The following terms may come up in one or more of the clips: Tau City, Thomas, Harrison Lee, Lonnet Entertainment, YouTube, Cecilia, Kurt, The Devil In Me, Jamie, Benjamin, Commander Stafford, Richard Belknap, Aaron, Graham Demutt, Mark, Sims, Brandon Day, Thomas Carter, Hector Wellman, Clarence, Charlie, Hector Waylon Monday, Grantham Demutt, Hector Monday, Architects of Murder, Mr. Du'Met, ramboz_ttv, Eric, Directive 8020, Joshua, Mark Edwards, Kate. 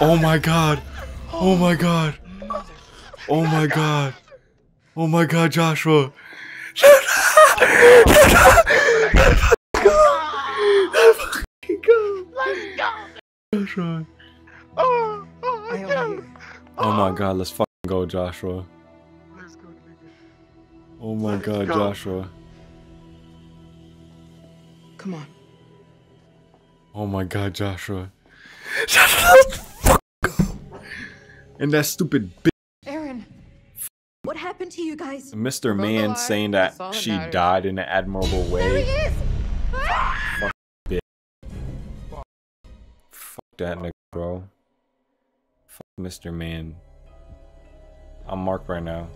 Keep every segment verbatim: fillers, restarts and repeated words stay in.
Oh my god. Oh my god. Oh my god. Oh my god, Joshua. Let's go. Let's go. Oh my god. Oh my god, let's fucking go, Joshua. Let's go, nigga. Oh my god, Joshua. Come on. Oh my god, Joshua. And that stupid bitch. Aaron, what happened to you guys? Mister Man saying that she died in an admirable way. There he is. Fuck bitch. Fuck that nigga, bro. Fuck Mister Man. I'm Mark right now.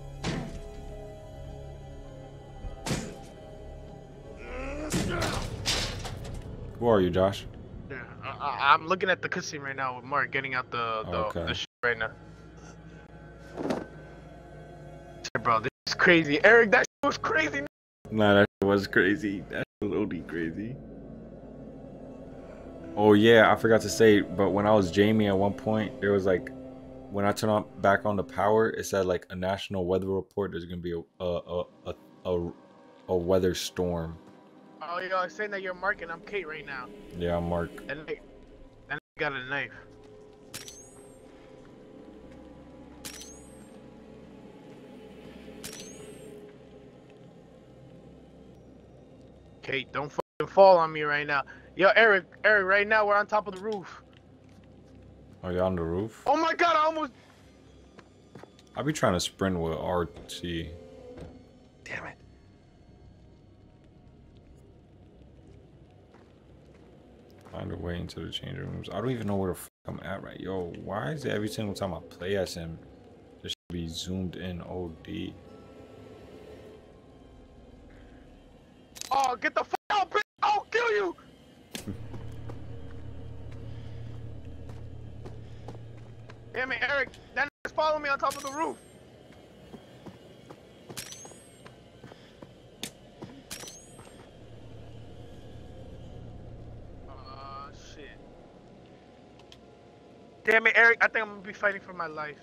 Who are you, Josh? Yeah, I, I'm looking at the cutscene right now with Mark getting out the the, okay. the shit right now. Bro, this is crazy, Eric. That shit was crazy. Nah, that shit was crazy. That shit was O D crazy. Oh yeah, I forgot to say, but when I was Jamie at one point, there was like, when I turned on back on the power, it said like a national weather report. There's gonna be a a a a, a, a weather storm. Oh, you know, I'm saying that you're Mark and I'm Kate right now. Yeah, I'm Mark. And I, and I got a knife. Kate, don't fucking fall on me right now. Yo, Eric, Eric, right now we're on top of the roof. Oh, you're on the roof? Oh my god, I almost... I'll be trying to sprint with R T. Damn it. Find a way into the changing rooms. I don't even know where the f I'm at right. Yo, why is it every single time I play as him, this should be zoomed in O D? Oh, get the f out, bitch! I'll kill you! Damn it, Eric! That nigga's following me on top of the roof! Damn it, Eric, I think I'm gonna be fighting for my life.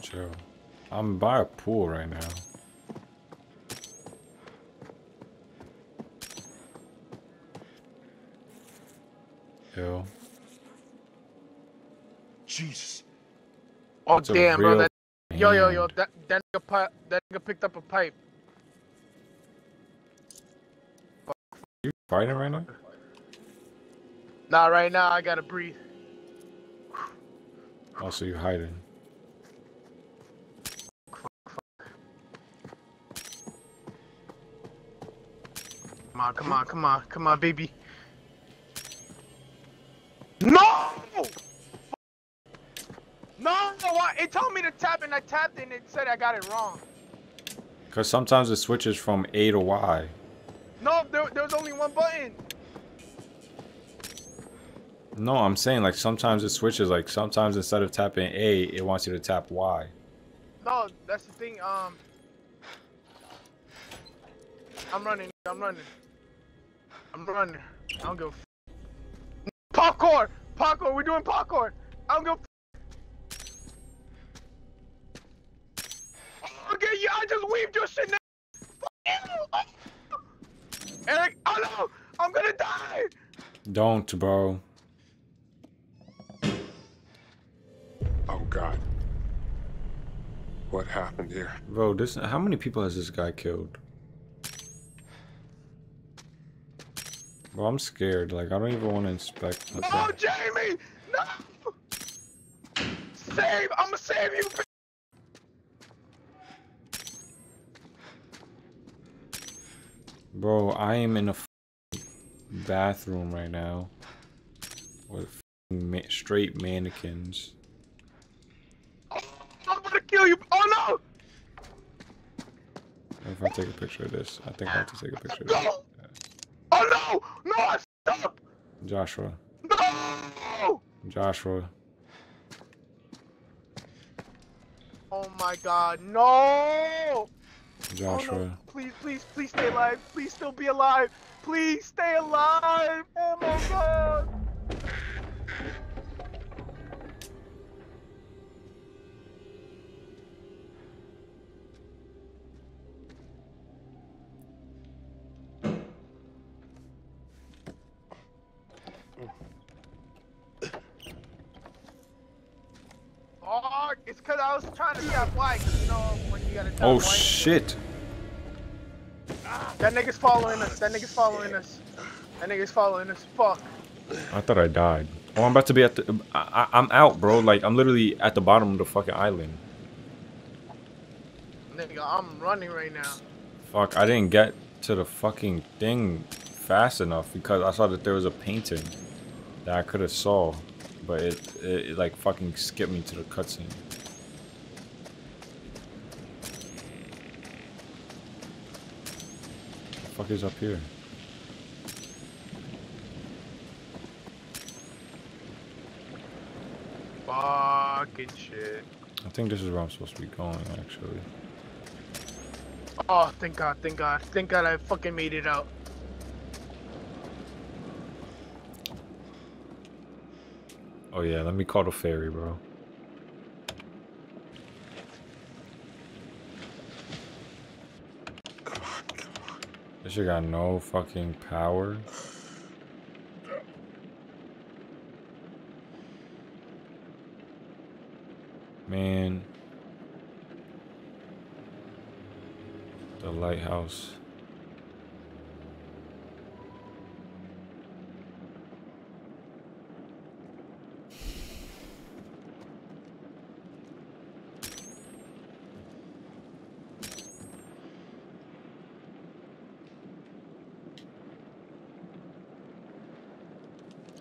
Sure. I'm by a pool right now. Yo. Jesus. Oh, that's damn, bro. That, yo, yo, yo. That, that, nigga, that nigga picked up a pipe. You fighting right now? Nah, right now I gotta breathe. Oh, so you're hiding. Fuck, fuck. Come on, come on, come on, come on, baby. No! No! It told me to tap and I tapped and it said I got it wrong. Because sometimes it switches from A to Y. No, there, there was only one button. No, I'm saying like sometimes it switches. Like sometimes instead of tapping A, it wants you to tap Y. No, that's the thing. Um, I'm running. I'm running. I'm running. I don't give a f. Parkour! Parkour! We're doing parkour! I don't give a f. Okay, yeah, I just weaved your shit now. Fuck you! Eric, oh no! I'm gonna die! Don't, bro. Oh god. What happened here? Bro, this how many people has this guy killed? Bro, I'm scared. Like I don't even want to inspect. No, that. Jamie! No! Save! I'ma save you! Bro, I am in a bathroom right now. With ma straight mannequins. Kill you! Oh no! If I take a picture of this, I think I have to take a picture of this. No. Yeah. Oh no! No! I stop! Joshua. No! Joshua. Oh my God! No! Joshua. Oh, no. Please, please, please stay alive! Please still be alive! Please stay alive! Oh my God! Oh, it's because I was trying to tap Y, you know, when you gotta tap Oh, y. shit. That nigga's following us. That nigga's following us. That nigga's following us. Fuck. I thought I died. Oh, I'm about to be at the... I, I, I'm out, bro. Like, I'm literally at the bottom of the fucking island. Nigga, I'm running right now. Fuck, I didn't get to the fucking thing fast enough because I saw that there was a painting that I could have saw, but it, it, it like fucking skipped me to the cutscene. The fuck is up here? Fucking shit. I think this is where I'm supposed to be going, actually. Oh, thank God, thank God. Thank God I fucking made it out. Oh yeah, let me call the ferry, bro. Come on, come on. This shit got no fucking power. Man. The lighthouse.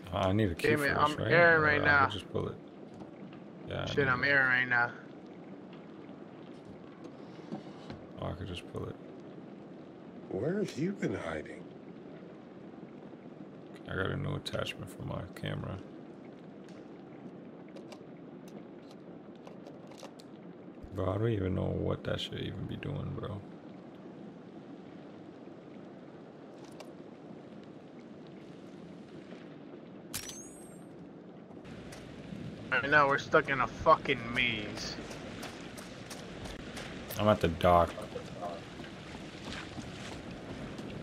Oh, I need a key. Hey, man, I'm right? Aaron right uh, now. Just pull it. Yeah, Shit, I'm Aaron right now. Oh, I could just pull it. Where have you been hiding? I got a new attachment for my camera. Bro, I don't even know what that should even be doing, bro. Right now we're stuck in a fucking maze. I'm at the dock.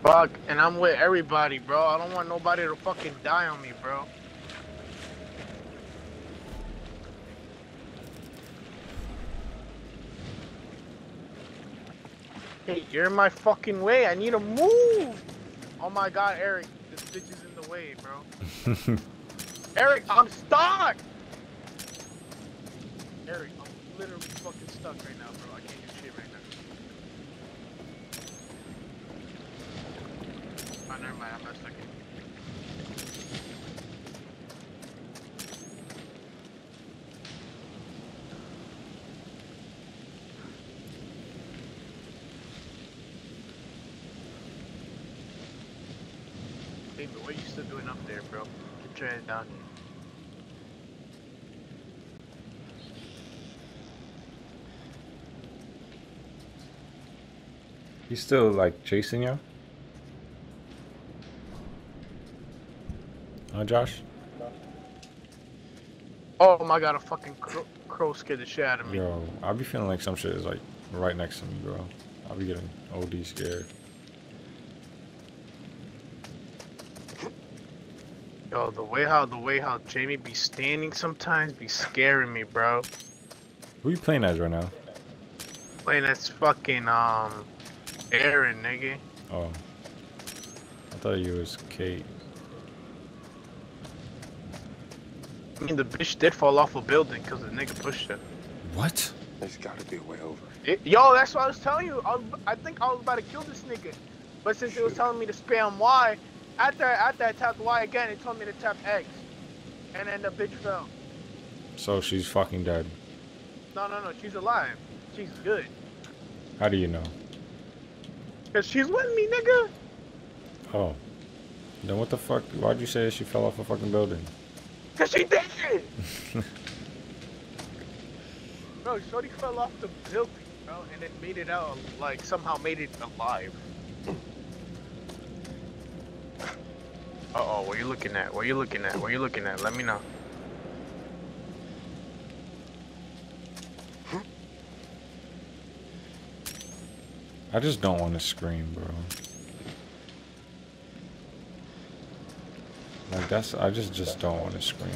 Fuck, and I'm with everybody, bro. I don't want nobody to fucking die on me, bro. Hey, you're in my fucking way. I need to move. Oh my God, Eric. This bitch is in the way, bro. Eric, I'm stuck. Eric, I'm literally fucking stuck right now, bro. I can't do shit right now. Oh, never mind. I'm not stuck in. David, what are you still doing up there, bro? Get your head down. He's still like chasing you? Huh, Josh? Oh my God, a fucking crow, crow scared the shit out of me. Yo, I'll be feeling like some shit is like right next to me, bro. I'll be getting O D scared. Yo, the way how, the way how Jamie be standing sometimes be scaring me, bro. Who you playing as right now? Playing as fucking, um... Aaron, nigga. Oh. I thought you was Kate. I mean, the bitch did fall off a building because the nigga pushed her. What? There's gotta be a way over. It, yo, that's what I was telling you. I, was, I think I was about to kill this nigga. But since Shoot. it was telling me to spam Y, after, after I tapped Y again, it told me to tap X. And then the bitch fell. So she's fucking dead. No, no, no. She's alive. She's good. How do you know? Cause she's with me, nigga. Oh. Then what the fuck? Why'd you say she fell off a fucking building? Cause she did! Bro, shorty fell off the building, bro, and then made it out, like, somehow made it alive. Uh-oh, what are you looking at? What are you looking at? What are you looking at? Let me know. I just don't want to scream, bro. Like that's, I just, just don't want to scream.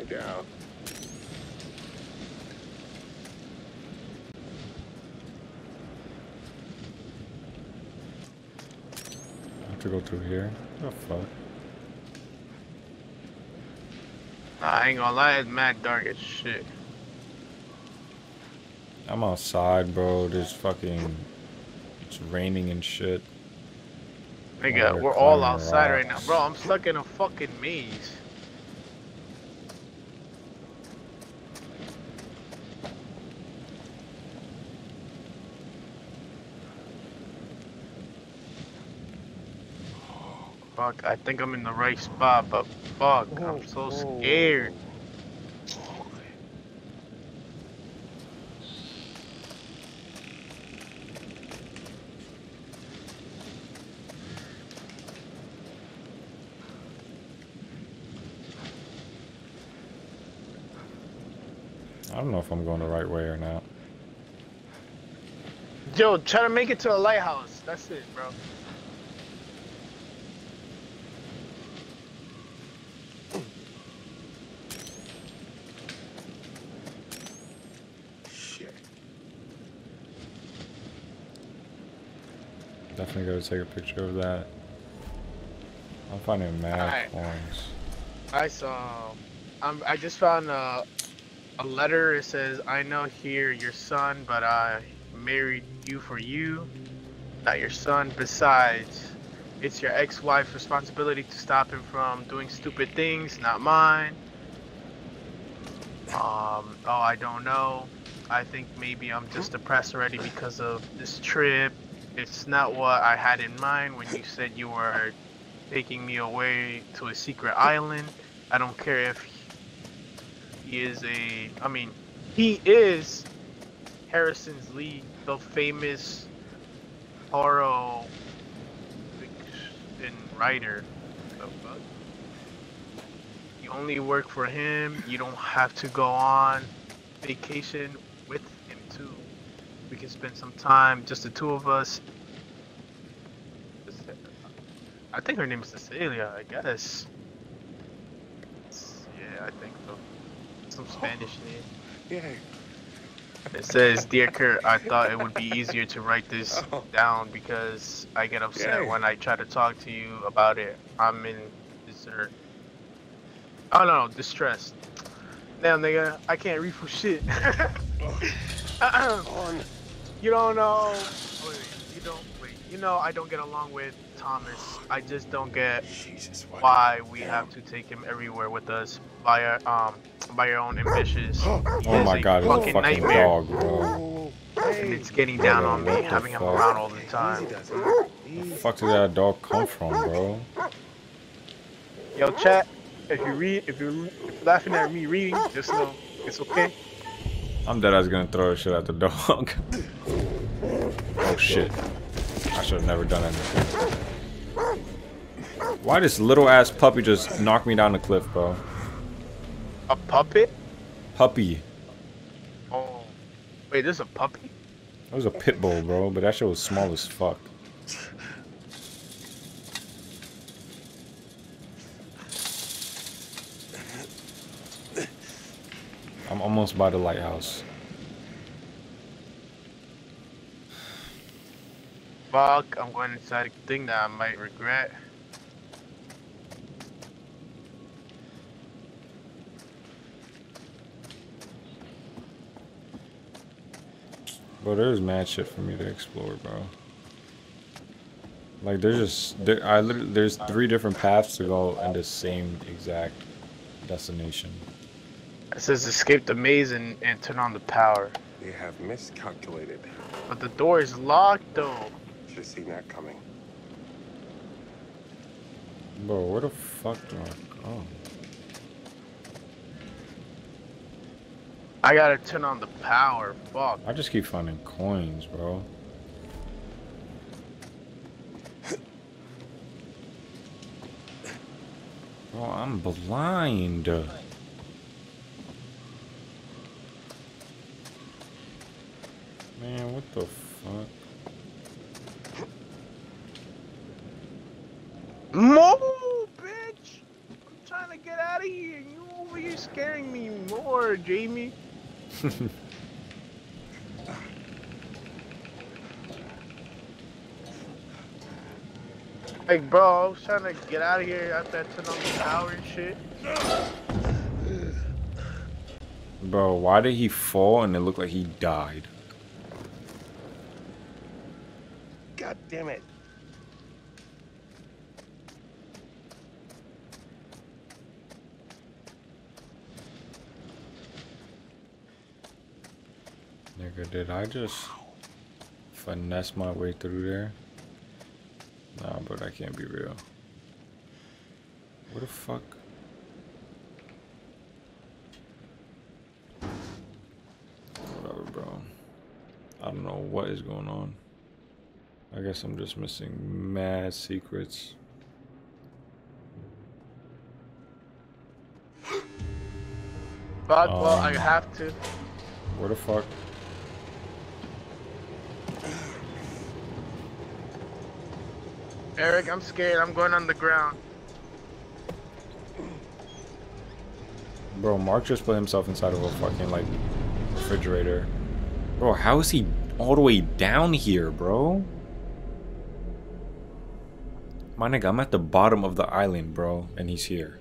find out. I have to go through here. Oh, fuck. I ain't gonna lie, it's mad dark as shit. I'm outside, bro. There's fucking... It's raining and shit. Nigga, we're all outside right now. Bro, I'm stuck in a fucking maze. Fuck, I think I'm in the right spot, but fuck, I'm so scared. I don't know if I'm going the right way or not. Yo, try to make it to a lighthouse. That's it, bro. Shit. Definitely gotta take a picture of that. I'm finding mad ones. I saw. I'm. I just found a. A letter. It says, I know here your son, but I married you for you, not your son. Besides, it's your ex-wife's responsibility to stop him from doing stupid things, not mine. Um, oh, I don't know. I think maybe I'm just depressed already because of this trip. It's not what I had in mind when you said you were taking me away to a secret island. I don't care if He is a, I mean, he is Harrison Lee, the famous horror fiction writer. You only work for him. You don't have to go on vacation with him too. We can spend some time, just the two of us. I think her name is Cecilia, I guess. Yeah, I think so. Some Spanish name. Yeah. It says, Dear Kurt, I thought it would be easier to write this oh. down because I get upset yeah. when I try to talk to you about it. I'm in distress. Oh no, distressed. Damn, nigga, I can't read for shit. oh. You don't know. Wait, you don't. Wait, you know I don't get along with Thomas. I just don't get Jesus, why we damn. have to take him everywhere with us by our um by your own ambitious. Oh my god, it's a fucking nightmare. Dog, bro. And it's getting down on me, having him around all the time. Where the fuck did that dog come from, bro? Yo, chat, if you read, if you're laughing at me reading, just know it's okay. I'm dead ass gonna throw shit at the dog. Oh shit. I should have never done anything. Why this little ass puppy just knocked me down the cliff, bro? A puppet? Puppy. Oh. Wait, this is a puppy? That was a pit bull, bro, but that shit was small as fuck. I'm almost by the lighthouse. Fuck, I'm going inside a thing that I might regret. Bro, there's mad shit for me to explore, bro. Like, there's just there, I literally there's three different paths to go in the same exact destination. It says escape the maze and, and turn on the power. They have miscalculated. But the door is locked, though. Should have seen that coming. Bro, where the fuck do I go? I gotta turn on the power, fuck. I just keep finding coins, bro. Bro, I'm blind. Man, what the fuck? Move, bitch! I'm trying to get out of here. You over here scared. for Jamie? Like, bro, I was trying to get out of here after I turned on the power and shit. Bro, why did he fall and it looked like he died? God damn it. Nigga, did I just finesse my way through there? Nah, but I can't be real. What the fuck? Whatever, bro. I don't know what is going on. I guess I'm just missing mad secrets. God, um, well, I have to. What the fuck? Eric, I'm scared. I'm going on the ground. Bro, Mark just put himself inside of a fucking, like, refrigerator. Bro, how is he all the way down here, bro? My nigga, I'm at the bottom of the island, bro, and he's here.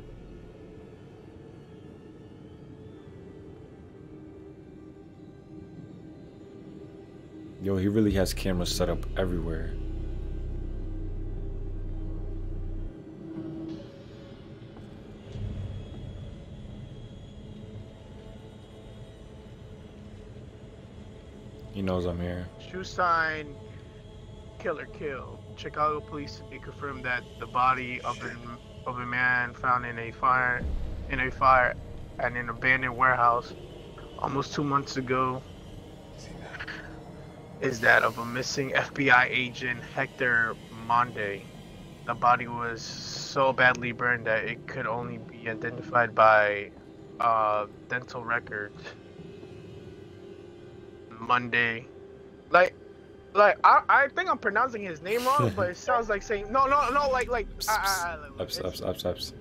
Yo, he really has cameras set up everywhere. He knows I'm here. Shoe sign, killer kill. Chicago police confirmed that the body of a, of a man found in a fire, in a fire, at an abandoned warehouse, almost two months ago, is that of a missing F B I agent, Hector Monday. The body was so badly burned that it could only be identified by uh, dental records. Monday, like, like I, I think I'm pronouncing his name wrong, but it sounds like saying no, no, no, like, like. Ups, uh, uh, ups, ups, ups, ups.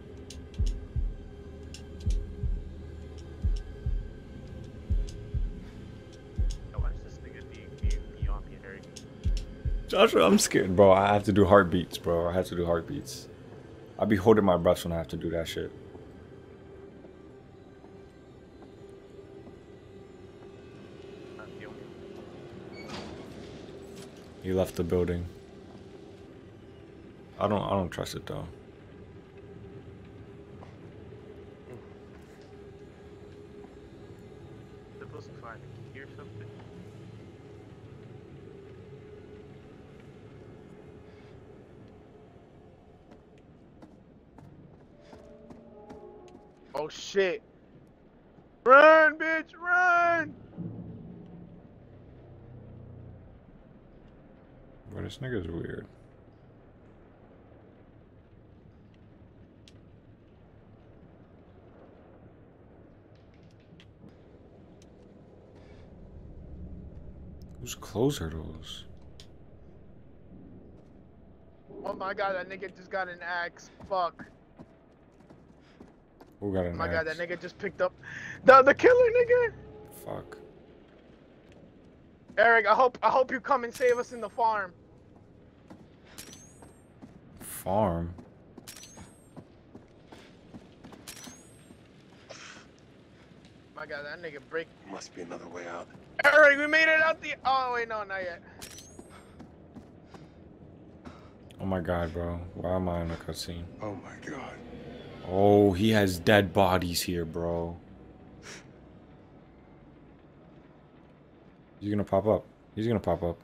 Joshua, I'm scared, bro. I have to do heartbeats, bro. I have to do heartbeats. I'll be holding my breath when I have to do that shit. He left the building. I don't I don't trust it though. Supposed to find a key or something. Oh shit. Run, bitch, run! But this nigga's weird. Whose clothes are those? Oh my god, that nigga just got an axe. Fuck. Who got an axe? Oh my god, that nigga just picked up the the killer nigga. Fuck. Eric, I hope I hope you come and save us in the farm. Farm. My god, that nigga break. Must be another way out. Eric, we made it out the. Oh wait, no, not yet. Oh my god, bro, why am I in a cutscene? Oh my god. Oh, he has dead bodies here, bro. He's gonna pop up. He's gonna pop up.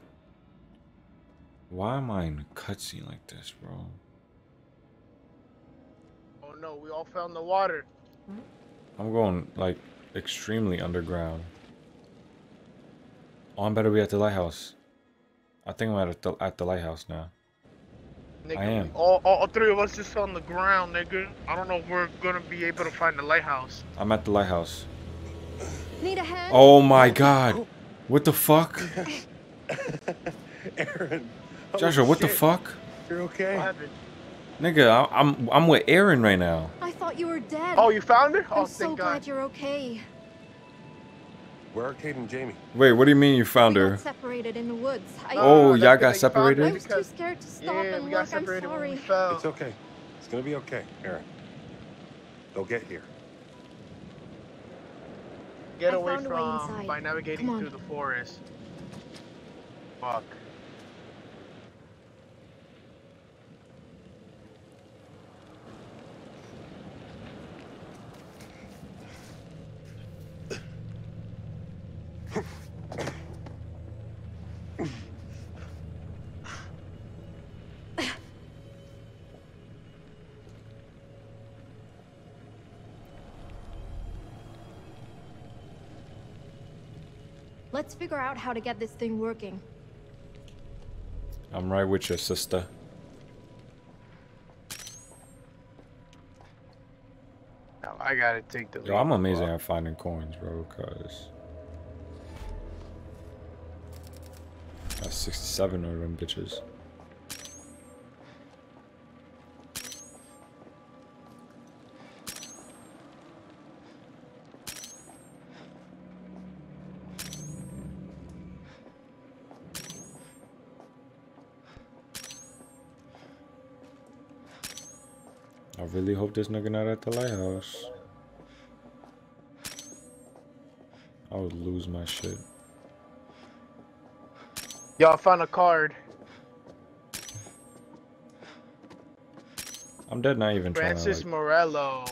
Why am I in a cutscene like this, bro? Oh no, we all fell in the water. I'm going like extremely underground. Oh, I'm better be at the lighthouse. I think I'm at the at the lighthouse now. Nigga, I am. All, all, all three of us just fell on the ground, nigga. I don't know if we're gonna be able to find the lighthouse. I'm at the lighthouse. Need a hand? Oh my god. What the fuck? Aaron. Joshua, what shit. the fuck? You're okay. What happened? Nigga, I, I'm I'm with Aaron right now. I thought you were dead. Oh, you found her? Oh, I'm so glad God. you're okay. Where are Kate and Jamie? Wait, what do you mean you found we her? Separated in the woods. I oh, y'all got separated? I was too scared to stop yeah, and look. I'm sorry. It's okay. It's gonna be okay, Aaron. They'll get here. Get I away from um, by navigating through the forest. Fuck. Let's figure out how to get this thing working. I'm right with you, sister. Now I gotta take the. Yo, I'm amazing at finding coins, bro. Cause that's sixty-seven of them bitches. Really hope this nigga not at the lighthouse. I would lose my shit. Y'all found a card. I'm dead not even Francis trying to, like, Morello.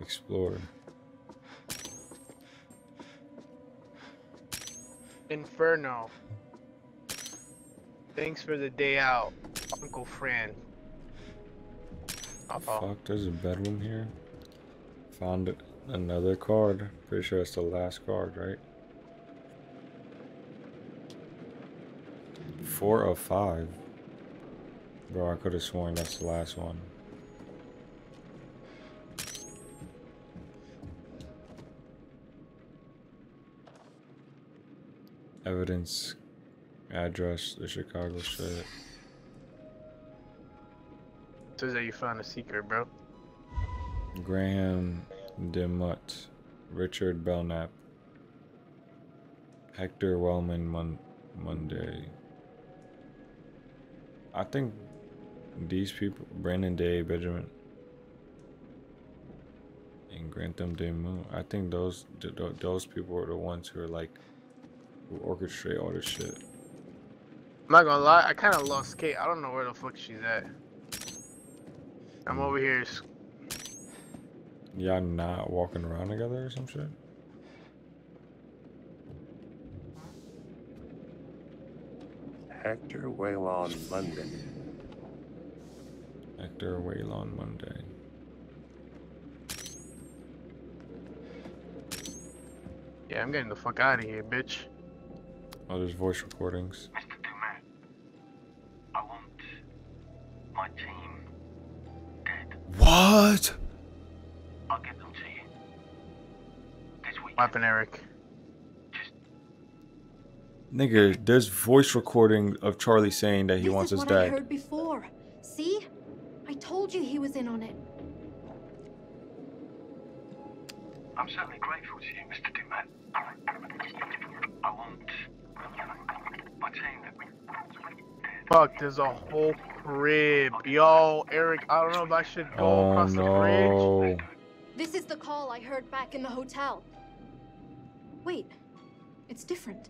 Explore. Inferno. Thanks for the day out, Uncle Fran. Uh -oh. Fuck, there's a bedroom here. Found another card. Pretty sure it's the last card, right? Four of five. Bro, I could have sworn that's the last one. Evidence, address, the Chicago shit. Says that you found a secret, bro. Graham Demutt, Richard Belknap, Hector Wellman Mon Monday. I think these people, Brandon Day, Benjamin, and Grantham Demutt. I think those th th those people are the ones who are like who orchestrate all this shit. I'm not gonna lie, I kind of lost Kate. I don't know where the fuck she's at. I'm over here. Y'all not walking around together or some shit? Hector Waylon Monday. Hector Waylon Monday. Yeah, I'm getting the fuck out of here, bitch. Oh, there's voice recordings. Mister Du'Met, I want my team. What? I'll get them to you this week. What happened, Eric? Just... Nigga, there's voice recording of Charlie saying that he this wants is his dad. I heard before. See? I told you he was in on it. I'm certainly grateful to you, Mister Du'Met. I want my team that we... Fuck, there's a whole crib. Yo, Eric, I don't know if I should go oh, across no. the bridge. This is the call I heard back in the hotel. Wait, it's different.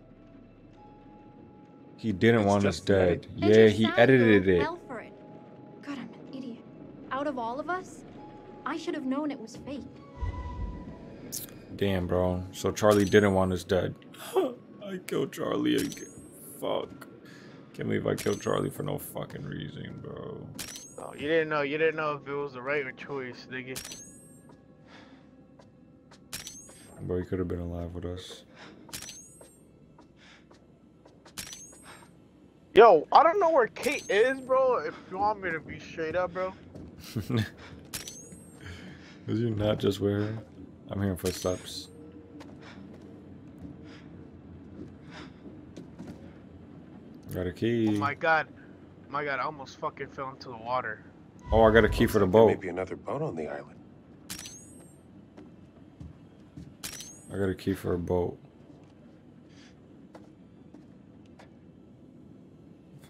He didn't it's want us dead. Edited. Yeah, he edited it. it. God, I'm an idiot. Out of all of us, I should have known it was fake. Damn, bro. So Charlie didn't want us dead. I killed Charlie again. Fuck. Can't believe I killed Charlie for no fucking reason, bro. Oh, you didn't know. You didn't know if it was the right choice, nigga. Bro, he could have been alive with us. Yo, I don't know where Kate is, bro. If you want me to be straight up, bro. Was you not just where? I'm hearing footsteps. Got a key. Oh my god. My god, I almost fucking fell into the water. Oh, I got a key for the boat. Maybe another boat on the island. I got a key for a boat.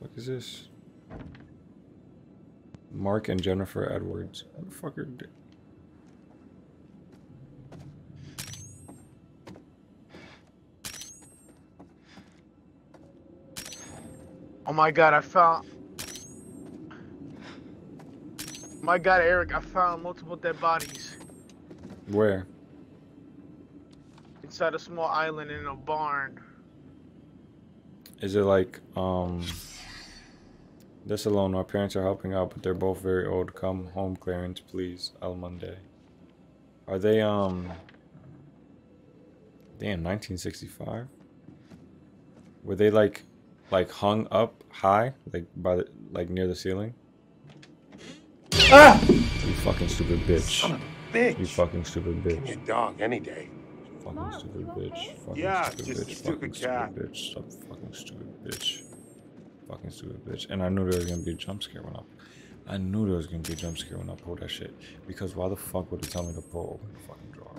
fuck is this? Mark and Jennifer Edwards. What the fuck are they? Oh my god, I found... My god, Eric, I found multiple dead bodies. Where? Inside a small island in a barn. Is it like, um... this alone, our parents are helping out, but they're both very old. Come home, Clarence, please. El Monday. Are they, um... damn, nineteen sixty-five? Were they like... like hung up high, like by the, like near the ceiling. Ah! You fucking stupid bitch. Son of a bitch. You fucking stupid bitch. Give me a dog any day. Fucking Mom, stupid bitch. Okay? Fucking yeah, stupid just bitch. A stupid fucking cat. Stupid bitch. Stop fucking stupid bitch. Fucking stupid bitch. And I knew there was gonna be a jump scare when I, I knew there was gonna be a jump scare when I pulled that shit. Because why the fuck would it tell me to pull open the fucking drawer?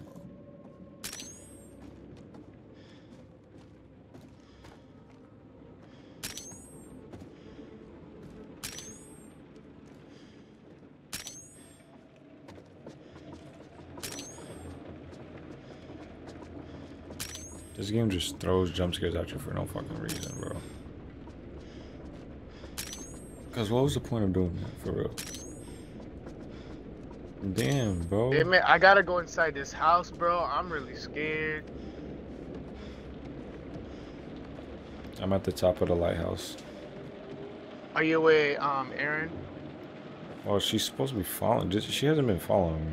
This game just throws jump scares at you for no fucking reason, bro. Cause what was the point of doing that, for real? Damn, bro. Hey man, I gotta go inside this house, bro. I'm really scared. I'm at the top of the lighthouse. Are you away, um, Aaron? Well, she's supposed to be following. She hasn't been following me.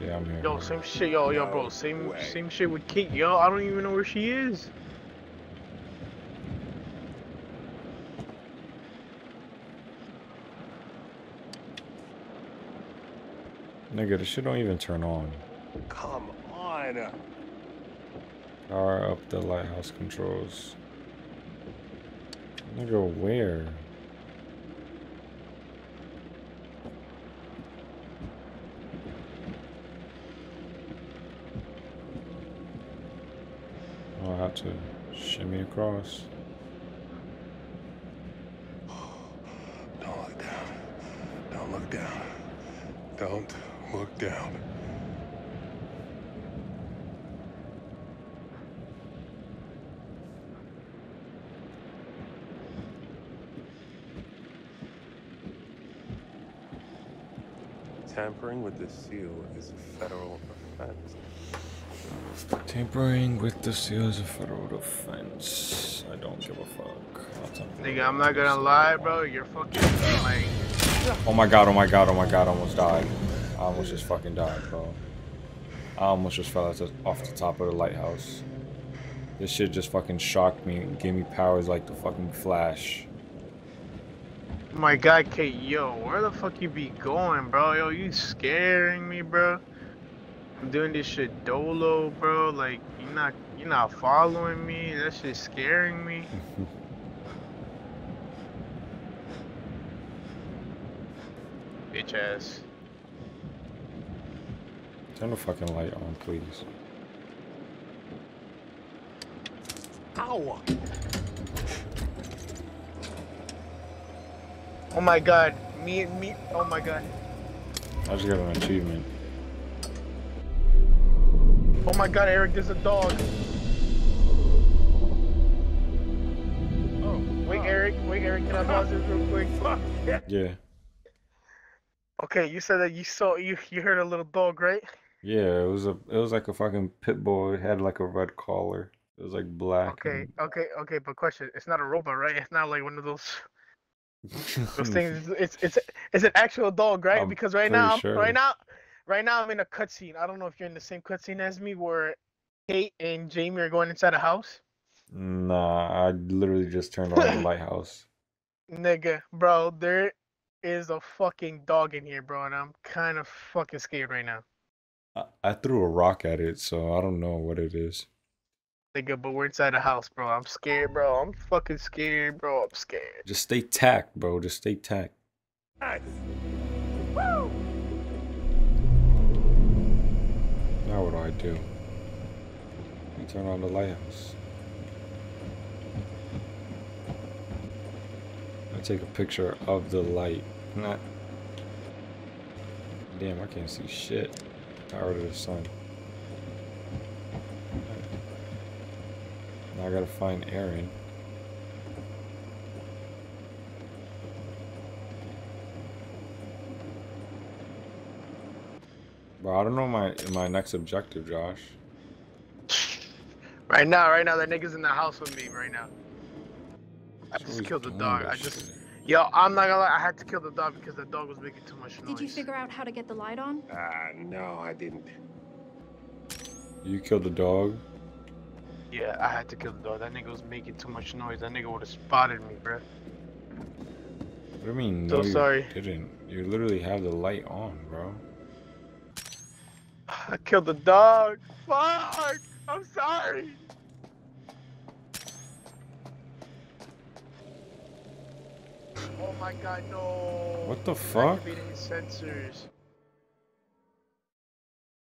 Yeah, I'm here. Yo, same shit, yo, yo, bro, same, same shit with Kate, yo. I don't even know where she is. Nigga, this shit don't even turn on. Come on. Power up the lighthouse controls. Nigga, where? I'll have to shimmy across. Don't look down. Don't look down. Don't look down. Tampering with the seal is a federal offense. Tampering with the seal is a federal offense. I don't give a fuck. Nigga, I'm not gonna lie, bro. You're fucking lying. Oh my god, oh my god, oh my god, I almost died. I almost just fucking died, bro. I almost just fell off the top of the lighthouse. This shit just fucking shocked me and gave me powers like the fucking Flash. Oh my god, Kate, yo, where the fuck you be going, bro? Yo, you scaring me, bro. I'm doing this shit dolo, bro. Like, you're not, you're not following me. That shit's scaring me. Bitch ass. Turn the fucking light on, please. Ow! Oh my god. Me, me. Oh my god. I just got an achievement. Oh my god, Eric, there's a dog. Oh, wait, Eric, wait, Eric, can I pause this real quick? Fuck. Yeah. Okay, you said that you saw, you you heard a little dog, right? Yeah, it was a, it was like a fucking pit bull. It had like a red collar. It was like black. Okay, and... okay, okay, but question, it's not a robot, right? It's not like one of those those things. It's it's it's an actual dog, right? I'm because right now, sure. right now. Right now, I'm in a cutscene. I don't know if you're in the same cutscene as me where Kate and Jamie are going inside a house. Nah, I literally just turned on the lighthouse. Nigga, bro, there is a fucking dog in here, bro, and I'm kind of fucking scared right now. I, I threw a rock at it, so I don't know what it is. Nigga, but we're inside a house, bro. I'm scared, bro. I'm fucking scared, bro. I'm scared. Just stay tact, bro. Just stay tact. Nice. Woo! Now what do I do? I turn on the lighthouse. me take a picture of the light. Not. Damn, I can't see shit. Power to the sun. Now I gotta find Aaron. Bro, I don't know my my next objective, Josh. Right now, right now, that nigga's in the house with me right now. I just killed the dog. I just, shit. Yo, I'm not gonna lie, I had to kill the dog because the dog was making too much noise. Did you figure out how to get the light on? Ah, uh, no, I didn't. You killed the dog? Yeah, I had to kill the dog. That nigga was making too much noise. That nigga would have spotted me, bruh. What do you mean? No, so sorry. You didn't. You literally have the light on, bro. I killed the dog. Fuck! I'm sorry. Oh my god, no. What the fuck? Activating sensors.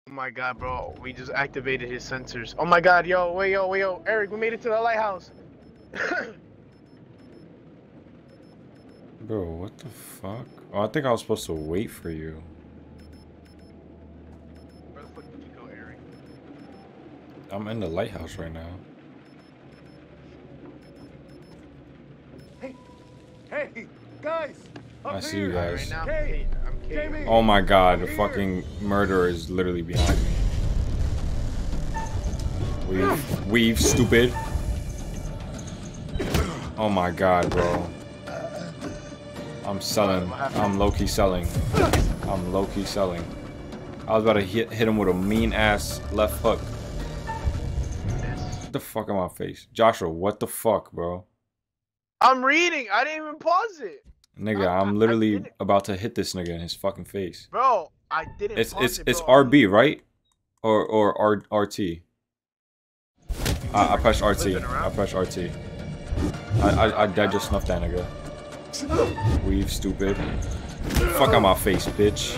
Oh my god, bro. We just activated his sensors. Oh my god, yo, wait, yo, wait, yo. Eric, we made it to the lighthouse. Bro, what the fuck? Oh, I think I was supposed to wait for you. I'm in the lighthouse right now. Hey, hey, guys! I'm I see here. you guys. Right, right now, I'm Kate. I'm Kate. Oh my god, I'm the here. fucking murderer is literally behind me. Weave, weave, stupid. Oh my god, bro. I'm selling. I'm low-key selling. I'm low-key selling. I was about to hit, hit him with a mean-ass left hook. What the fuck in my face, Joshua? What the fuck, bro? I'm reading. I didn't even pause it. Nigga, I, I'm literally about to hit this nigga in his fucking face. Bro, I didn't. It's pause it's it, it's R B, right? Or or R RT. I, I pressed R T. I pressed R T. I I I, I just snuffed that nigga. Weave, stupid. Fuck out my face, bitch.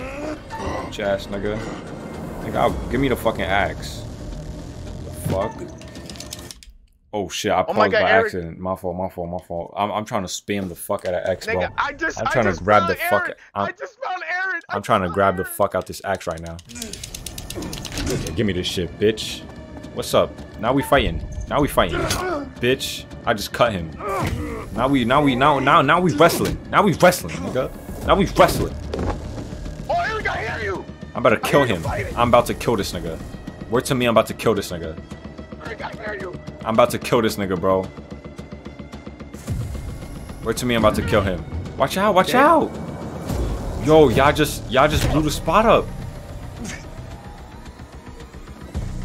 Bitch ass nigga. Nigga, give me the fucking axe. What the fuck. Oh shit! I paused oh my God, by Eric. accident. My fault. My fault. My fault. I'm I'm trying to spam the fuck out of X, bro. Nigga, I just, I'm trying I just to grab the Aaron. fuck. I'm, I just found Aaron. I'm, I'm trying to grab Aaron. the fuck out this axe right now. Yeah, give me this shit, bitch. What's up? Now we fighting. Now we fighting, bitch. I just cut him. Now we, now we, now now now we wrestling. Now we wrestling, nigga. Now we wrestling. Oh, Eric, I hear you. I'm about to kill him. I'm about to kill this nigga. Word to me, I'm about to kill this nigga. Eric, I hear you. I'm about to kill this nigga, bro. Wait to me, I'm about to kill him. Watch out, watch Damn. out. Yo, y'all just y'all just blew the spot up.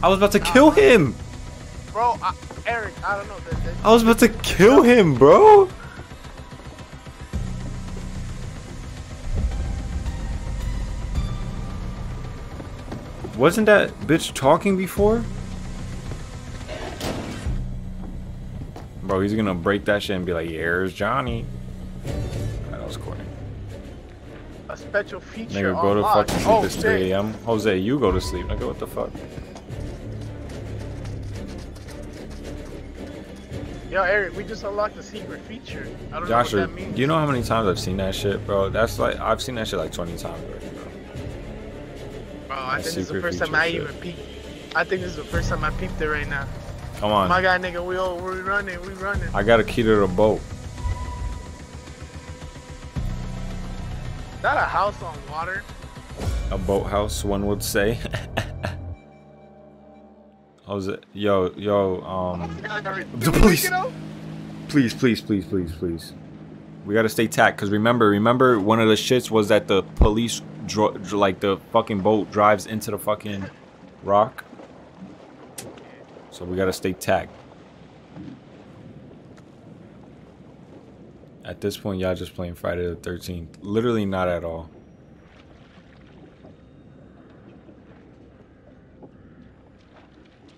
I was about to kill him. Bro, I, Eric, I don't know. That, that, I was about to kill him, bro. Wasn't that bitch talking before? Bro, he's gonna break that shit and be like, here's Johnny. Alright, that was corny. A special feature. Nigga, go to fucking sleep. Oh, it's three A M Jose, you go to sleep. Nigga, what the fuck? Yo, Eric, we just unlocked a secret feature. I don't Joshua, know what that means. Do you know how many times I've seen that shit, bro? That's like, I've seen that shit like twenty times already, bro. Bro, I think this is the first time I even peeped. I think this is the first time I peeped it right now. Come on. My God, nigga, we all, we running, we running. I got a key to the boat. Is that a house on water? A boathouse, one would say. How's it? Yo, yo, um. Oh God, the police. Please, please, please, please, please. We gotta stay tact, cause remember, remember, one of the shits was that the police, dro dro like the fucking boat drives into the fucking rock. So we gotta stay tagged. At this point, y'all just playing Friday the thirteenth. Literally not at all.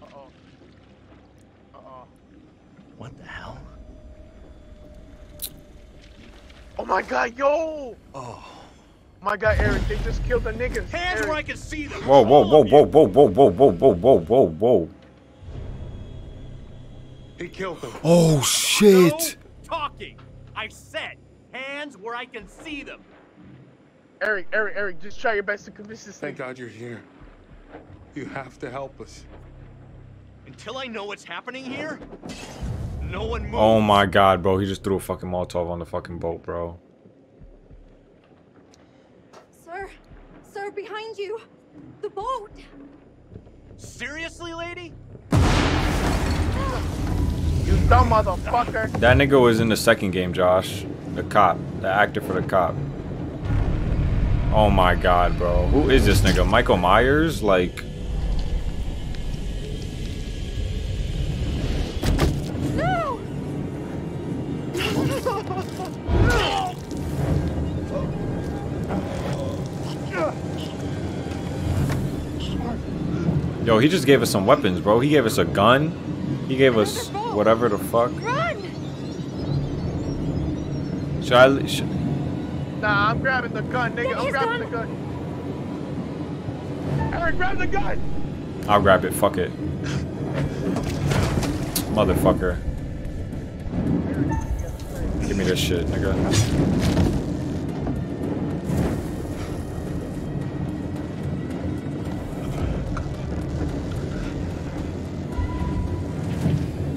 Uh-oh. Uh-oh. What the hell? Oh my god, yo! Oh. My god, Eric, they just killed the niggas. Hands Eric. where I can see them. Whoa, whoa, whoa, whoa, whoa, whoa, whoa, whoa, whoa, whoa, whoa, whoa. He killed them. Oh shit! No talking. I said Hands where I can see them. Eric, Eric, Eric, just try your best to convince this thing. Thank God you're here. You have to help us. Until I know what's happening here, no one moves. Oh my God, bro. He just threw a fucking Molotov on the fucking boat, bro. Sir, sir, behind you. The boat. Seriously, lady? You dumb motherfucker. That nigga was in the second game, Josh. The cop. The actor for the cop. Oh my God, bro. Who is this nigga? Michael Myers? Like... No! Yo, he just gave us some weapons, bro. He gave us a gun. He gave us whatever the fuck. Run! Should I... Should... Nah, I'm grabbing the gun, nigga. I'm grabbing the gun. Eric, grab the gun! I'll grab it. Fuck it. Motherfucker. Give me this shit, nigga.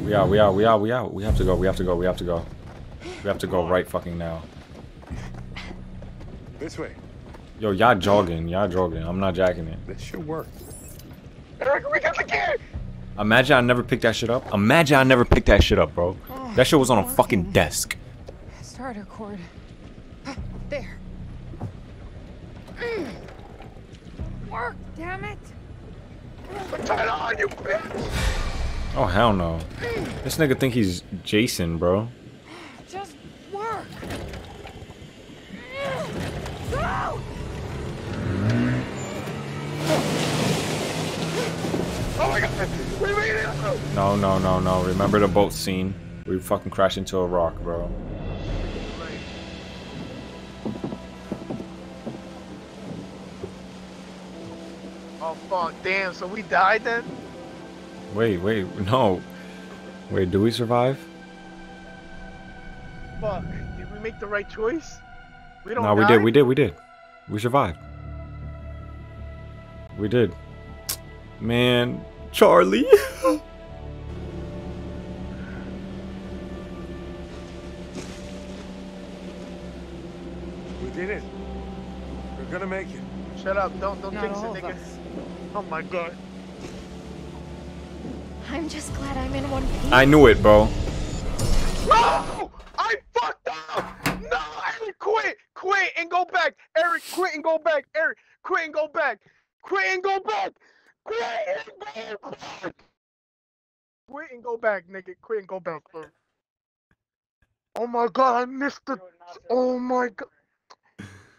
We out, we out, we out, we out. We have to go, we have to go, we have to go. We have to go right fucking now. This way. Yo, y'all jogging, y'all jogging. I'm not jacking it. This should work. Eric, we got the kid! Imagine I never picked that shit up. Imagine I never picked that shit up, bro. Oh, that shit was on a fucking desk. Starter cord. There. Mm. Work, damn it. Put that on, you bitch! Oh, hell no. Mm. This nigga think he's Jason, bro. Just work. No! Oh my God! We made it! No, no, no, no. Remember the boat scene? We fucking crashed into a rock, bro. Oh fuck! Damn. So we died then? Wait, wait, no. Wait, do we survive? Fuck! Did we make the right choice? We don't. No, die? we did. We did. We did. We survived. We did. Man, Charlie. We did it. We're gonna make it. Shut up! Don't don't fix it, nigga. Oh my God. I'm just glad I'm in one piece. I knew it, bro. No! I fucked up. No, Eric, quit, quit and go back. Eric, quit and go back. Eric, quit and go back. Quit and go back. Quit and go back. Quit and go back, nigga. Quit and go back, bro. Oh my God, I missed the. Oh my God.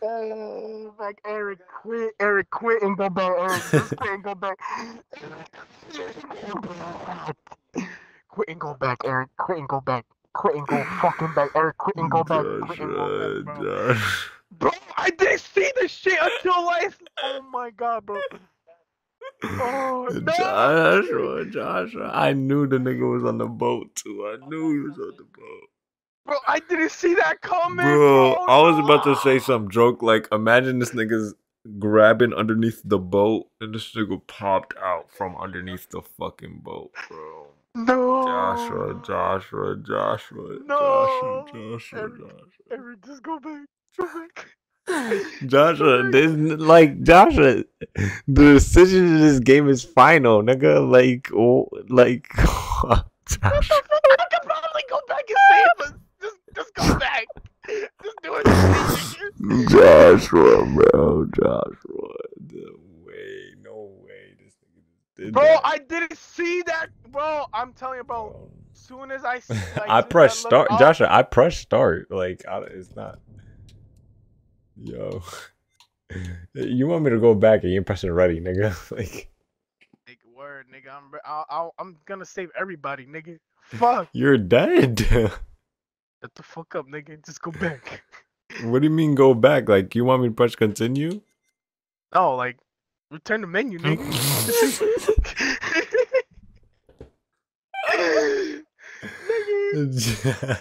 Oh, like Eric, quit, Eric, quit and go back. Eric, just quit and go back. Quit and go back, Eric. Quit and go back. Quit and go fucking back, Eric. Quit and go back. Quit and go back, bro. Bro, I didn't see this shit until last. Oh my God, bro. Oh, no. Joshua, Joshua. I knew the nigga was on the boat too. I knew he was on the boat. Bro, I didn't see that coming. Bro, bro, I was no. about to say some joke. Like, imagine this nigga's grabbing underneath the boat, and this nigga popped out from underneath the fucking boat, bro. No. Joshua, Joshua, Joshua, no. Joshua, Joshua, Eric, Joshua. Eric, just go back. Go back. Joshua, this, like, Joshua, the decision in this game is final, nigga. Like, oh, like, Joshua. I could probably go back and say it, but. Just go back. Just do it. Joshua, bro. Joshua. No way. No way. This nigga did bro, that. I didn't see that. Bro, I'm telling you, bro. As soon as I see like, I pressed start. Up, Joshua, I pressed start. Like, I, it's not. Yo. You want me to go back and you're pressing ready, nigga? Like. Nigga, word, nigga. I'm, I, I, I'm gonna save everybody, nigga. Fuck. You're dead. Shut the fuck up, nigga. Just go back. What do you mean go back? Like, you want me to press continue? No, like, return the menu, nigga. Nigga.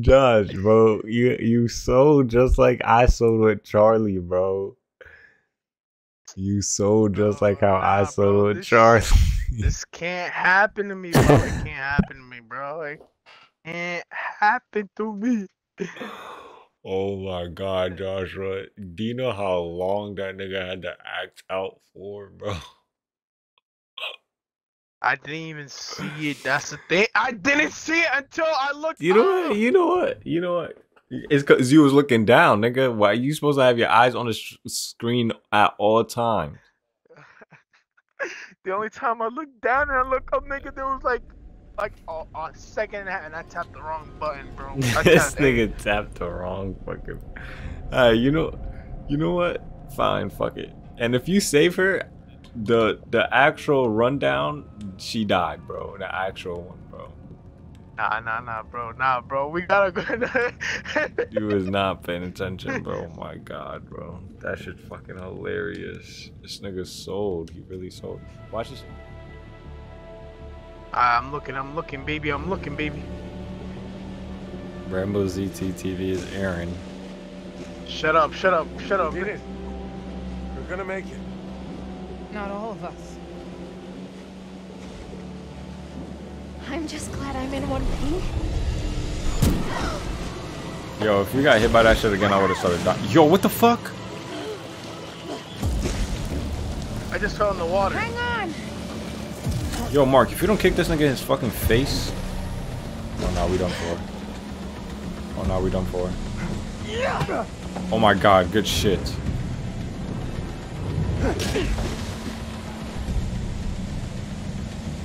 Josh, bro, you you sold just like I sold with Charlie, bro. You sold just oh, like how nah, I sold bro, with this, Charlie. This can't happen to me, bro. It can't happen to me, bro. It can't happen to me. Oh my God, Joshua. Do you know how long that nigga had to act out for, bro? I didn't even see it. That's the thing. I didn't see it until I looked You know up. What? You know what? You know what? It's because you was looking down, nigga. Why are you supposed to have your eyes on the sh screen at all times? The only time I looked down and I looked up, nigga, there was like like a, a second and a half, and I tapped the wrong button, bro. This nigga tapped the wrong fucking. All right, you know, you know what? Fine, fuck it. And if you save her, the the actual rundown, she died, bro. The actual one, bro. Nah, nah, nah, bro. Nah, bro. We gotta go. You was not paying attention, bro. My God, bro. That shit fucking hilarious. This nigga sold. He really sold. Watch this. I'm looking. I'm looking, baby. I'm looking, baby. Rambo Z T T V is Aaron. Shut up. Shut up. Shut up. We did it. We're gonna make it. Not all of us. I'm just glad I'm in one thing. Yo, if you got hit by that shit again, I would have started dying. Yo, what the fuck? I just fell in the water. Hang on. Yo, Mark, if you don't kick this nigga in his fucking face. Oh, no, we done for. Oh, no, we done for. Oh, my God. Good shit.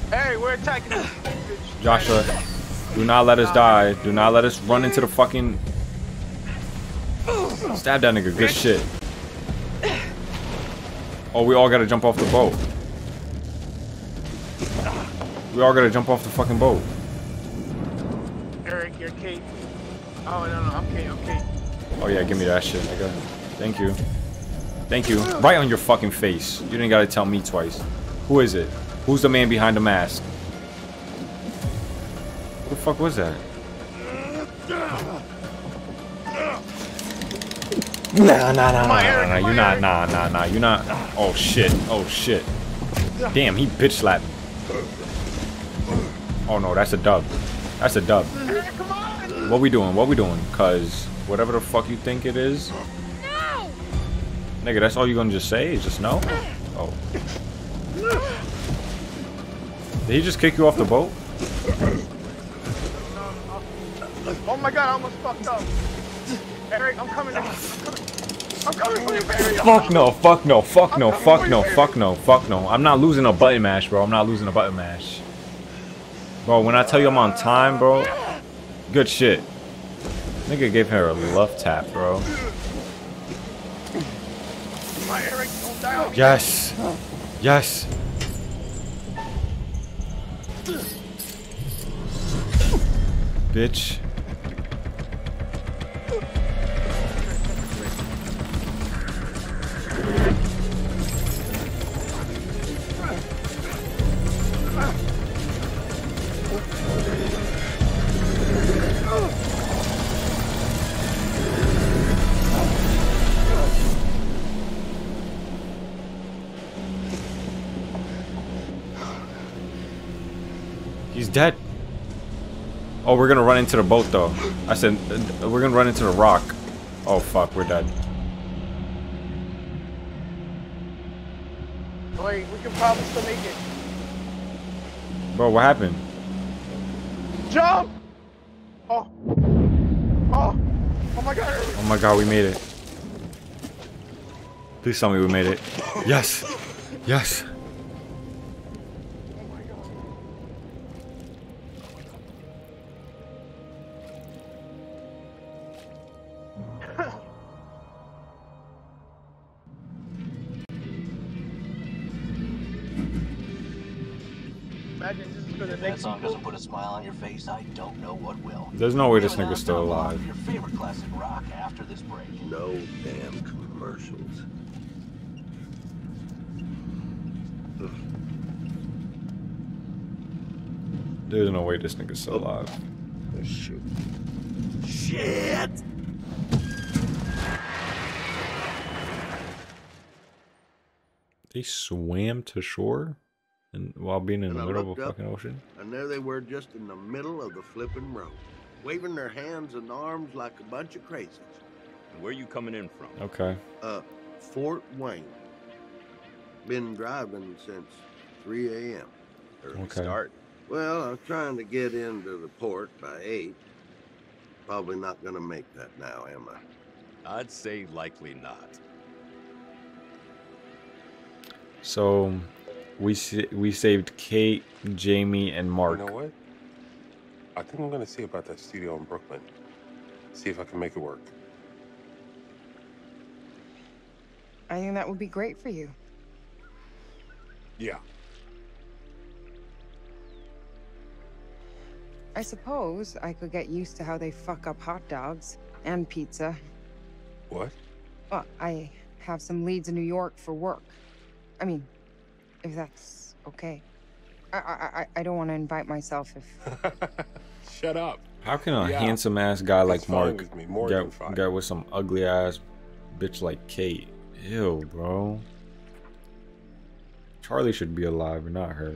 Hey, we're attacking this bitch. Joshua, do not let us die. Do not let us run into the fucking... Stab that nigga. Good shit. Oh, we all gotta jump off the boat. We all gotta jump off the fucking boat. Eric, you're Kate. Oh, no, no, I'm Kate, I'm Kate. Oh, yeah, give me that shit, nigga. Thank you. Thank you. Right on your fucking face. You didn't gotta tell me twice. Who is it? Who's the man behind the mask? What the fuck was that? Nah, nah, nah, nah, nah, nah. You're not, nah, nah, nah. You're not. Oh shit. Oh shit. Damn, he bitch slapped me. Oh no, that's a dub. That's a dub. What we doing? What we doing? Cause whatever the fuck you think it is. No. Nigga, that's all you gonna just say? Is just no? Oh. Did he just kick you off the boat? Oh my God, I almost fucked up. Eric, I'm coming. I'm coming. I'm coming for you, Eric. Fuck no, fuck no, fuck no, fuck no, fuck no, fuck no. I'm not losing a button mash, bro. I'm not losing a button mash. Bro, when I tell you I'm on time, bro. Good shit. Nigga gave her a love tap, bro. Yes. Yes. Bitch. He's dead. Oh, we're gonna run into the boat though. I said, uh, we're gonna run into the rock. Oh fuck, we're dead. Wait, we can probably still make it. Bro, what happened? Jump! Oh. Oh. Oh my God. Oh my God, we made it. Please tell me we made it. Yes. Yes. That song doesn't put a smile on your face, I don't know what will. There's no way this nigga's still alive. Your favorite classic rock after this break. No damn commercials. There's no way this nigga's still alive. Oh, shoot. Shit! They swam to shore and while being in and the I middle of a up, fucking ocean? And there they were just in the middle of the flipping road, waving their hands and arms like a bunch of crazies. And where are you coming in from? Okay. Uh, Fort Wayne. Been driving since three A M Early okay. start. Well, I was trying to get into the port by eight. Probably not going to make that now, am I? I'd say likely not. So, we sa we saved Kate, Jamie, and Mark. You know what? I think I'm going to see about that studio in Brooklyn. See if I can make it work. I think that would be great for you. Yeah. I suppose I could get used to how they fuck up hot dogs and pizza. What? Well, I have some leads in New York for work. I mean, if that's okay. I I, I don't want to invite myself if... Shut up. How can a yeah. handsome-ass guy like that's Mark with me. More get, than get with some ugly-ass bitch like Kate? Ew, bro. Charlie should be alive, not her.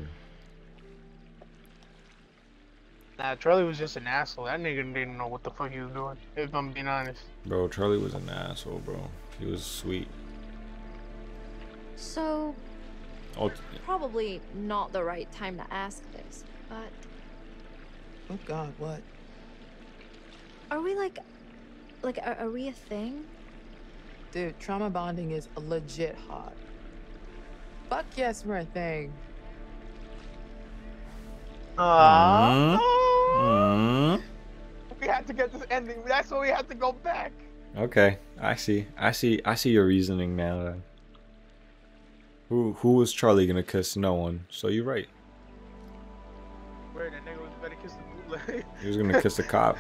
Nah, Charlie was just an asshole. That nigga didn't know what the fuck he was doing, if I'm being honest. Bro, Charlie was an asshole, bro. He was sweet. So, oh, probably not the right time to ask this, but... Oh God, what? Are we like... Like, are, are we a thing? Dude, trauma bonding is legit hot. Fuck yes, we're a thing. Aww. Aww. We had to get this ending. That's why we had to go back. Okay, I see. I see. I see your reasoning now. Then. Who who was Charlie gonna kiss? No one. So you're right. Wait, that nigga was better kiss the bootleg. He was gonna kiss the cop.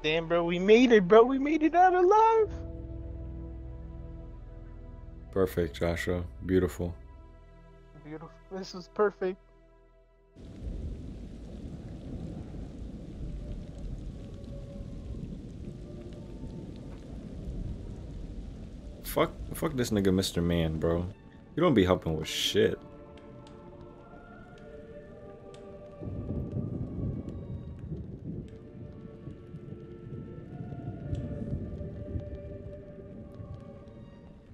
Damn, bro, we made it, bro. We made it out alive. Perfect, Joshua. Beautiful. Beautiful. This is perfect. Fuck, fuck this nigga, Mister Man, bro. You don't be helping with shit.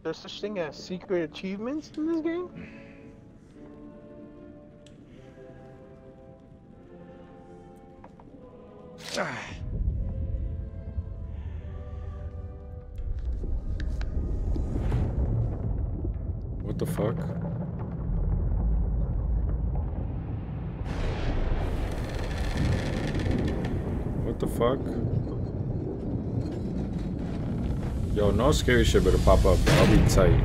There's such thing as secret achievements in this game? What the fuck? What the fuck? Yo, no scary shit better pop up. I'll be tight.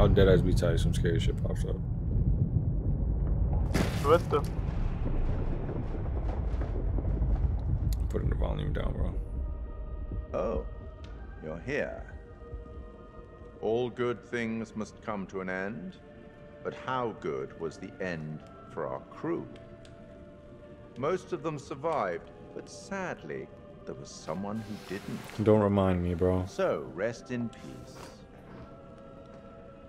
I'll dead ass be tight if some scary shit pops up. What the? I'm putting the volume down, bro. Oh, you're here. All good things must come to an end, but how good was the end for our crew? Most of them survived, but sadly, there was someone who didn't. Don't remind me, bro. So, rest in peace.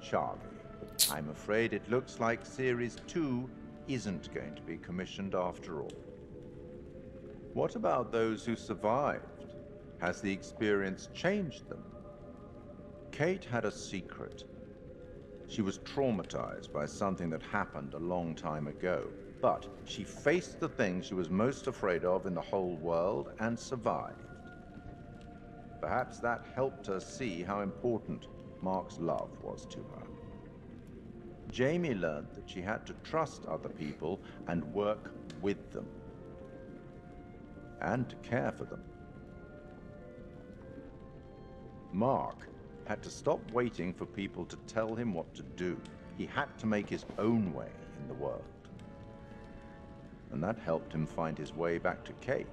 Charlie, I'm afraid it looks like Series two isn't going to be commissioned after all. What about those who survived? Has the experience changed them? Kate had a secret. She was traumatized by something that happened a long time ago. But she faced the thing she was most afraid of in the whole world and survived. Perhaps that helped her see how important Mark's love was to her. Jamie learned that she had to trust other people and work with them. And to care for them. Mark had to stop waiting for people to tell him what to do. He had to make his own way in the world. And that helped him find his way back to Kate.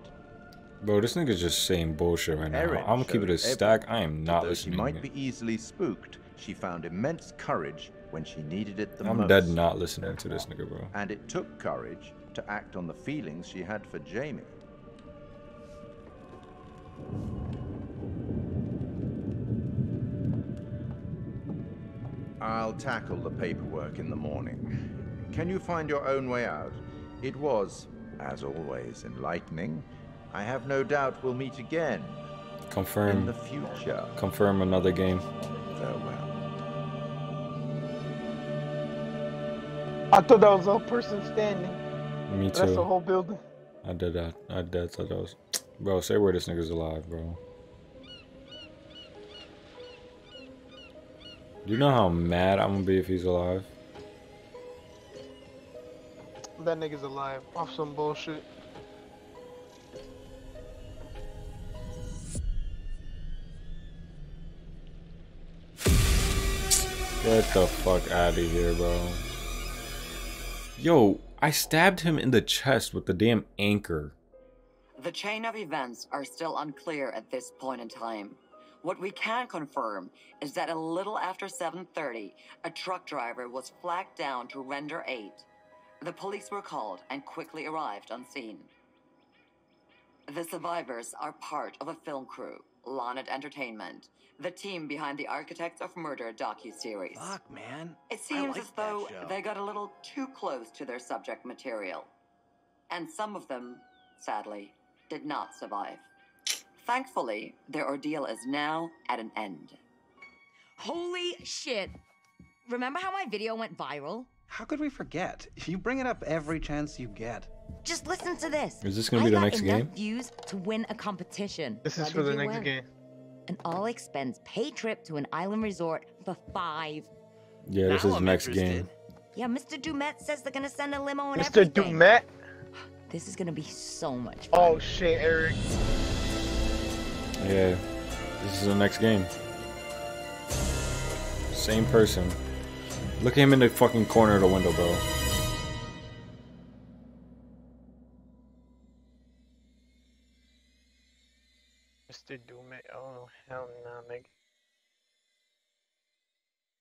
Bro, this nigga's just saying bullshit right now. Aaron, I'm keeping it a stack. I am not listening. She might be easily spooked. She found immense courage when she needed it the most. I'm dead not listening to this nigga, bro. And it took courage to act on the feelings she had for Jamie. I'll tackle the paperwork in the morning. Can you find your own way out? It was, as always, enlightening. I have no doubt we'll meet again. Confirm. In the future. Confirm another game. Farewell. I thought that was the whole person standing. Me too. That's the whole building. I did that. I did that. Was... Bro, say where this nigga's alive, bro. Do you know how mad I'm gonna be if he's alive? That nigga's alive off some bullshit. Get the fuck out of here, bro. Yo, I stabbed him in the chest with the damn anchor. The chain of events are still unclear at this point in time. What we can confirm is that a little after seven thirty, a truck driver was flagged down to render aid. The police were called and quickly arrived on scene. The survivors are part of a film crew, Lonnet Entertainment, the team behind the Architects of Murder docu-series. Fuck, man. It seems as though they got a little too close to their subject material. And some of them, sadly, did not survive. Thankfully, their ordeal is now at an end. Holy shit. Remember how my video went viral? How could we forget? You bring it up every chance you get. Just listen to this. Is this gonna be the next game? I got enough views to win a competition. This is for the next game. An all-expense pay trip to an island resort for five. Yeah, this is next game. Yeah, Mister Du'Met says they're gonna send a limo and everything. Mister Du'Met? This is gonna be so much fun. Oh shit, Eric. Yeah, this is the next game. Same person. Look at him in the fucking corner of the window, bro. Mister Du'Met. Oh hell no, nah, Meg.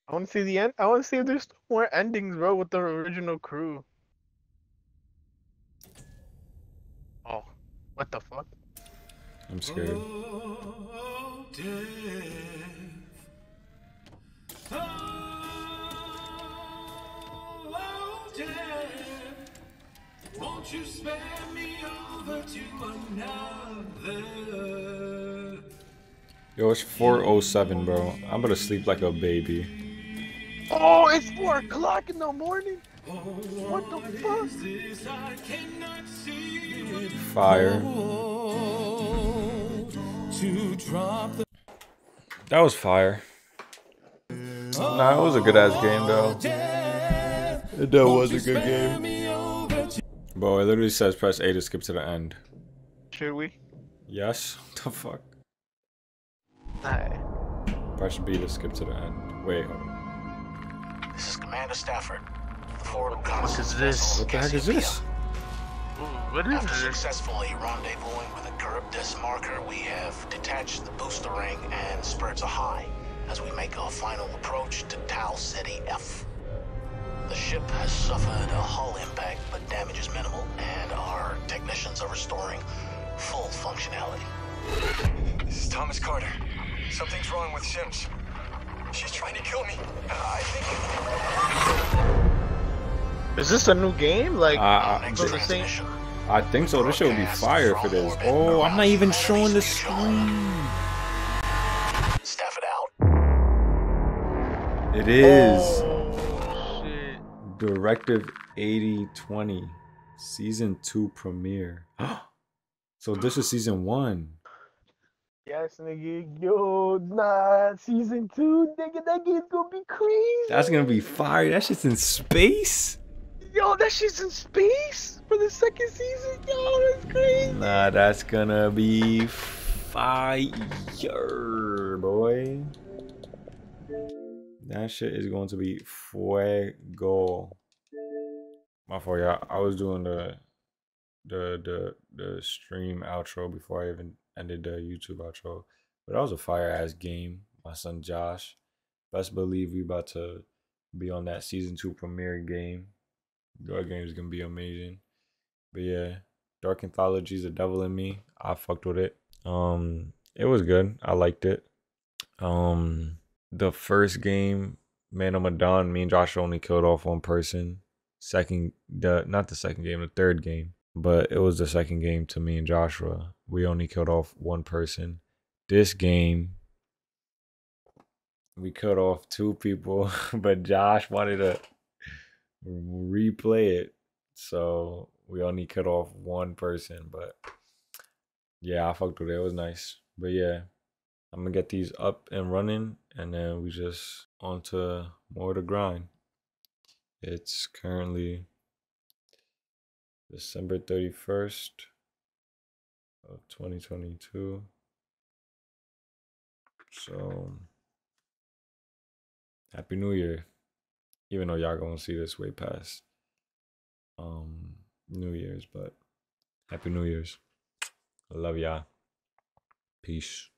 I want to see the end. I want to see if there's more endings, bro, with the original crew. Oh, what the fuck? I'm scared. Oh, death. Oh. Won't you spare me over to another? Yo, it's four oh seven, bro. I'm gonna sleep like a baby. Oh, it's four o'clock in the morning? What the fuck? Fire. That was fire. Nah, it was a good ass game, though. It was a good game. Bro, it literally says press A to skip to the end. Should we? Yes. What the fuck? Aye. Press B to skip to the end. Wait. This is Commander Stafford. Forward what is this? What the heck is this? What is this? After successfully rendezvousing with a Curb Disc marker, we have detached the booster ring and spreads are high as we make our final approach to Tau City F. The ship has suffered a hull impact, but damage is minimal, and our technicians are restoring full functionality. This is Thomas Carter. Something's wrong with Sims. She's trying to kill me. Uh, I think... Is this a new game? Like, uh, the same? I think so. This shit would be fire for this. Oh, I'm not even showing the screen. Stafford out. It is. Oh. Directive eighty twenty season two premiere. So this is season one. Yes, nigga. Yo, nah, season two, nigga. That game's gonna be crazy. That's gonna be fire. That shit's in space. Yo, that shit's in space for the second season. Yo, that's crazy. Nah, that's gonna be fire, boy. That shit is going to be fuego. My fault, y'all. I was doing the the the the stream outro before I even ended the YouTube outro. But that was a fire ass game. My son Josh, best believe we about to be on that season two premiere game. Your game is gonna be amazing. But yeah, Dark Anthology's The Devil In Me. I fucked with it. Um, it was good. I liked it. Um, the first game, Man of Madon, me and Joshua only killed off one person. Second, the not the second game, the third game, but it was the second game to me and Joshua. We only killed off one person. This game, we cut off two people, but Josh wanted to replay it, so we only cut off one person. But yeah, I fucked with it. It was nice. But yeah, I'm gonna get these up and running, and then we just on to more of the grind. It's currently December thirty-first of twenty twenty-two. So Happy New Year, even though y'all gonna see this way past um, New Year's, but Happy New Year's. I love y'all. Peace.